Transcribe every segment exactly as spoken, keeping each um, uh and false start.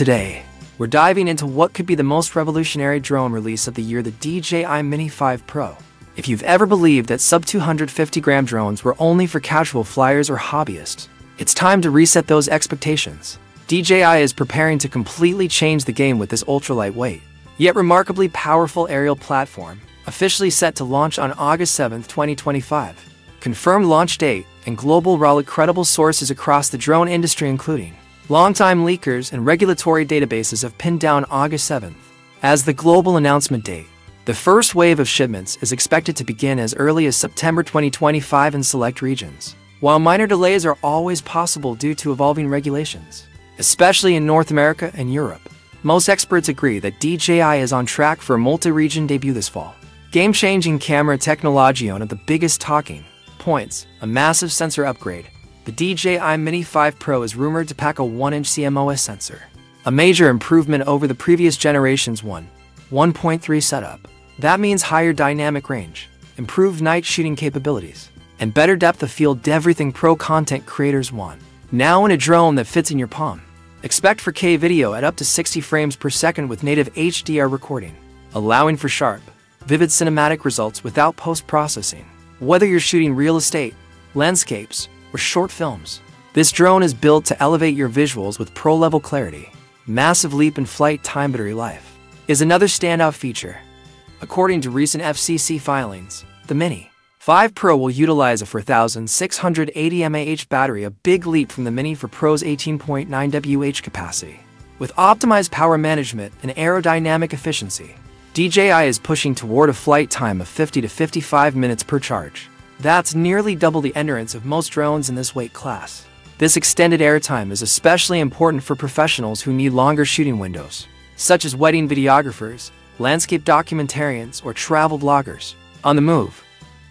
Today, we're diving into what could be the most revolutionary drone release of the year, the D J I Mini five Pro. If you've ever believed that sub two hundred fifty gram drones were only for casual flyers or hobbyists, it's time to reset those expectations. D J I is preparing to completely change the game with this ultra-lightweight, yet remarkably powerful aerial platform, officially set to launch on August seventh twenty twenty-five. Confirmed launch date and global raw credible sources across the drone industry, including longtime leakers and regulatory databases, have pinned down August seventh as the global announcement date. The first wave of shipments is expected to begin as early as September twenty twenty-five in select regions, while minor delays are always possible due to evolving regulations, especially in North America and Europe. Most experts agree that D J I is on track for a multi-region debut this fall. Game-changing camera technology, one of the biggest talking points, a massive sensor upgrade. The D J I Mini five Pro is rumored to pack a one inch C M O S sensor, a major improvement over the previous generation's one point three setup. That means higher dynamic range, improved night shooting capabilities, and better depth of field, everything pro content creators want. Now in a drone that fits in your palm. Expect four K video at up to sixty frames per second with native H D R recording, allowing for sharp, vivid cinematic results without post-processing. Whether you're shooting real estate, landscapes, or short films, this drone is built to elevate your visuals with pro-level clarity. Massive leap in flight time. Battery life is another standout feature. According to recent F C C filings, the Mini five Pro will utilize a four thousand six hundred eighty mAh battery, a big leap from the Mini four Pro's eighteen point nine watt capacity. With optimized power management and aerodynamic efficiency, D J I is pushing toward a flight time of fifty to fifty-five minutes per charge. That's nearly double the endurance of most drones in this weight class. This extended airtime is especially important for professionals who need longer shooting windows, such as wedding videographers, landscape documentarians, or travel bloggers. On the move,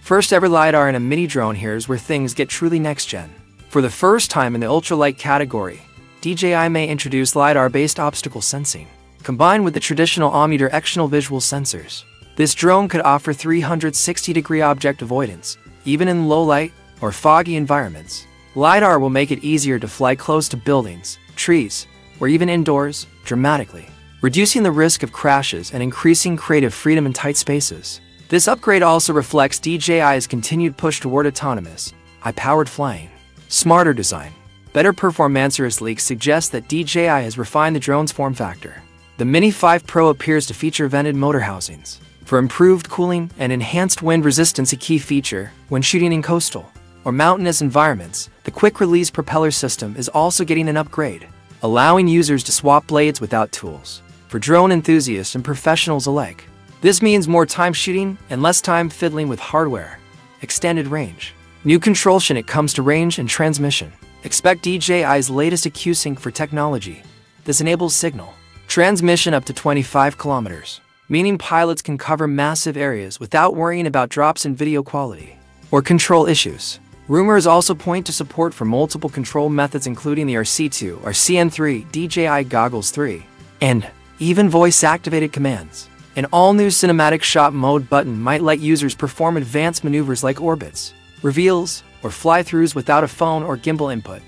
first ever LiDAR in a mini drone, here's where things get truly next-gen. For the first time in the ultralight category, D J I may introduce LiDAR-based obstacle sensing. Combined with the traditional omnidirectional visual sensors, this drone could offer three hundred sixty degree object avoidance, even in low light or foggy environments. LiDAR will make it easier to fly close to buildings, trees, or even indoors, dramatically reducing the risk of crashes and increasing creative freedom in tight spaces. This upgrade also reflects D J I's continued push toward autonomous, high-powered flying. Smarter design, better performance. Leaks suggest that D J I has refined the drone's form factor. The Mini five Pro appears to feature vented motor housings for improved cooling and enhanced wind resistance, a key feature when shooting in coastal or mountainous environments. The quick-release propeller system is also getting an upgrade, allowing users to swap blades without tools for drone enthusiasts and professionals alike. This means more time shooting and less time fiddling with hardware. Extended range. New controls when it comes to range and transmission. Expect D J I's latest OcuSync for technology. This enables signal transmission up to twenty-five kilometers, meaning pilots can cover massive areas without worrying about drops in video quality or control issues. Rumors also point to support for multiple control methods, including the R C two, R C N three, D J I Goggles three, and even voice-activated commands. An all-new cinematic shot mode button might let users perform advanced maneuvers like orbits, reveals, or fly-throughs without a phone or gimbal input.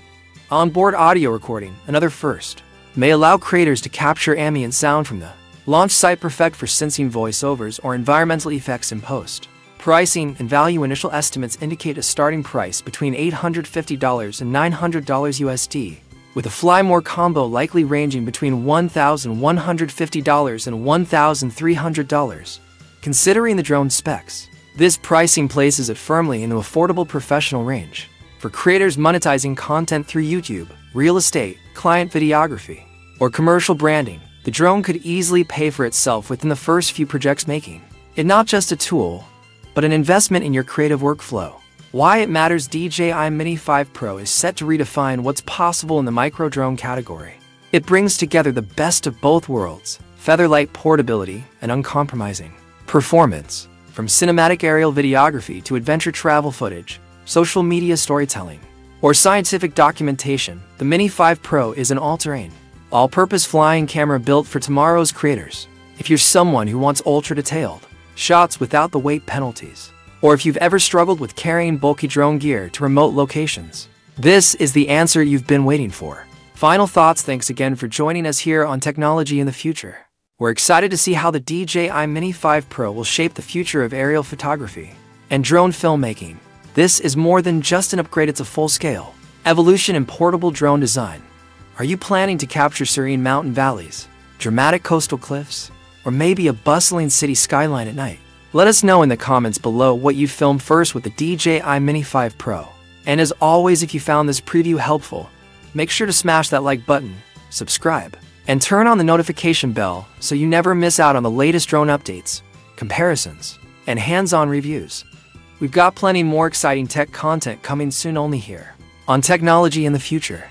Onboard audio recording, another first, may allow creators to capture ambient sound from the launch site, perfect for sensing voiceovers or environmental effects in post. Pricing and value. Initial estimates indicate a starting price between eight hundred fifty dollars and nine hundred dollars U S D, with a Fly More combo likely ranging between one thousand one hundred fifty dollars and one thousand three hundred dollars. Considering the drone specs, this pricing places it firmly in the affordable professional range for creators monetizing content through YouTube, real estate, client videography, or commercial branding. The drone could easily pay for itself within the first few projects, making it not just a tool, but an investment in your creative workflow. Why it matters. D J I Mini five Pro is set to redefine what's possible in the micro drone category. It brings together the best of both worlds, featherlight portability and uncompromising performance. From cinematic aerial videography to adventure travel footage, social media storytelling, or scientific documentation, the Mini five Pro is an all-terrain, all-purpose flying camera built for tomorrow's creators. If you're someone who wants ultra-detailed shots without the weight penalties, or if you've ever struggled with carrying bulky drone gear to remote locations, this is the answer you've been waiting for. Final thoughts. Thanks again for joining us here on Technology in the Future. We're excited to see how the D J I Mini five Pro will shape the future of aerial photography and drone filmmaking. This is more than just an upgrade, it's a full-scale evolution in portable drone design. Are you planning to capture serene mountain valleys, dramatic coastal cliffs, or maybe a bustling city skyline at night? Let us know in the comments below what you film first with the D J I Mini five Pro. And as always, if you found this preview helpful, make sure to smash that like button, subscribe, and turn on the notification bell so you never miss out on the latest drone updates, comparisons, and hands-on reviews. We've got plenty more exciting tech content coming soon only here on Technology in the Future.